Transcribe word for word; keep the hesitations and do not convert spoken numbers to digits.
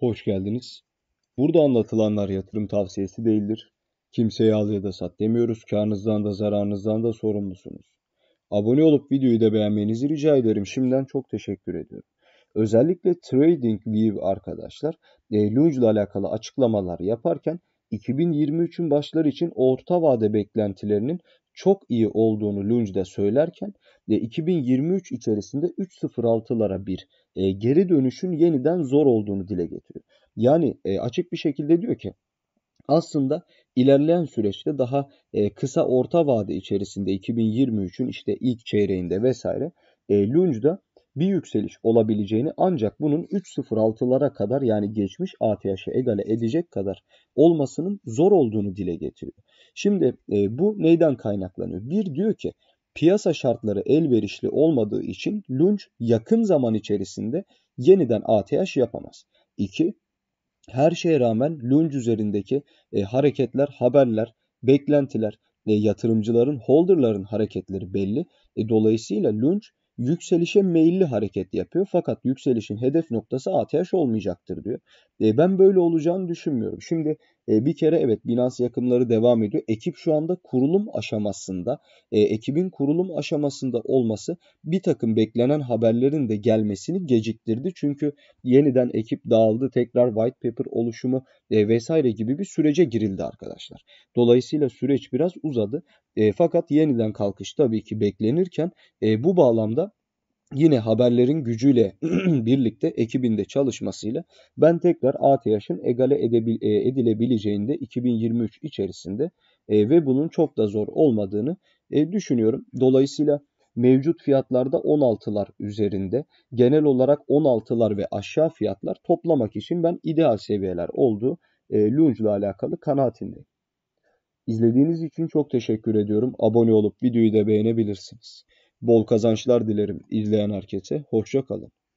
Hoş geldiniz. Burada anlatılanlar yatırım tavsiyesi değildir. Kimseye al ya da sat demiyoruz. Karınızdan da zararınızdan da sorumlusunuz. Abone olup videoyu da beğenmenizi rica ederim. Şimdiden çok teşekkür ediyorum. Özellikle TradingView arkadaşlar L U N C ile alakalı açıklamalar yaparken iki bin yirmi üçün başları için orta vade beklentilerinin çok iyi olduğunu L U N C'de söylerken iki bin yirmi üç içerisinde üç nokta sıfır altılara bir e, geri dönüşün yeniden zor olduğunu dile getiriyor. Yani e, açık bir şekilde diyor ki aslında ilerleyen süreçte daha e, kısa orta vade içerisinde iki bin yirmi üçün işte ilk çeyreğinde vesaire e, L U N C'da bir yükseliş olabileceğini ancak bunun üç nokta sıfır altılara kadar yani geçmiş A T H'e egale edecek kadar olmasının zor olduğunu dile getiriyor. Şimdi e, bu neyden kaynaklanıyor? Bir diyor ki piyasa şartları elverişli olmadığı için L U N C yakın zaman içerisinde yeniden A T H yapamaz. İki, her şeye rağmen L U N C üzerindeki e, hareketler, haberler, beklentiler, e, yatırımcıların, holderların hareketleri belli. E, dolayısıyla L U N C yükselişe meyilli hareket yapıyor fakat yükselişin hedef noktası A T H olmayacaktır diyor. E, ben böyle olacağını düşünmüyorum. Şimdi e, bir kere evet Binance yakımları devam ediyor. Ekip şu anda kurulum aşamasında. E, ekibin kurulum aşamasında olması bir takım beklenen haberlerin de gelmesini geciktirdi. Çünkü yeniden ekip dağıldı. Tekrar white paper oluşumu e, vesaire gibi bir sürece girildi arkadaşlar. Dolayısıyla süreç biraz uzadı. E, fakat yeniden kalkış tabii ki beklenirken e, bu bağlamda yine haberlerin gücüyle birlikte ekibinde çalışmasıyla ben tekrar A T H'ın egale edilebileceğini de iki bin yirmi üç içerisinde e, ve bunun çok da zor olmadığını e, düşünüyorum. Dolayısıyla mevcut fiyatlarda on altılar üzerinde genel olarak on altılar ve aşağı fiyatlar toplamak için ben ideal seviyeler olduğu e, L U N C ile alakalı kanaatindeyim. İzlediğiniz için çok teşekkür ediyorum. Abone olup videoyu da beğenebilirsiniz. Bol kazançlar dilerim izleyen herkese. Hoşça kalın.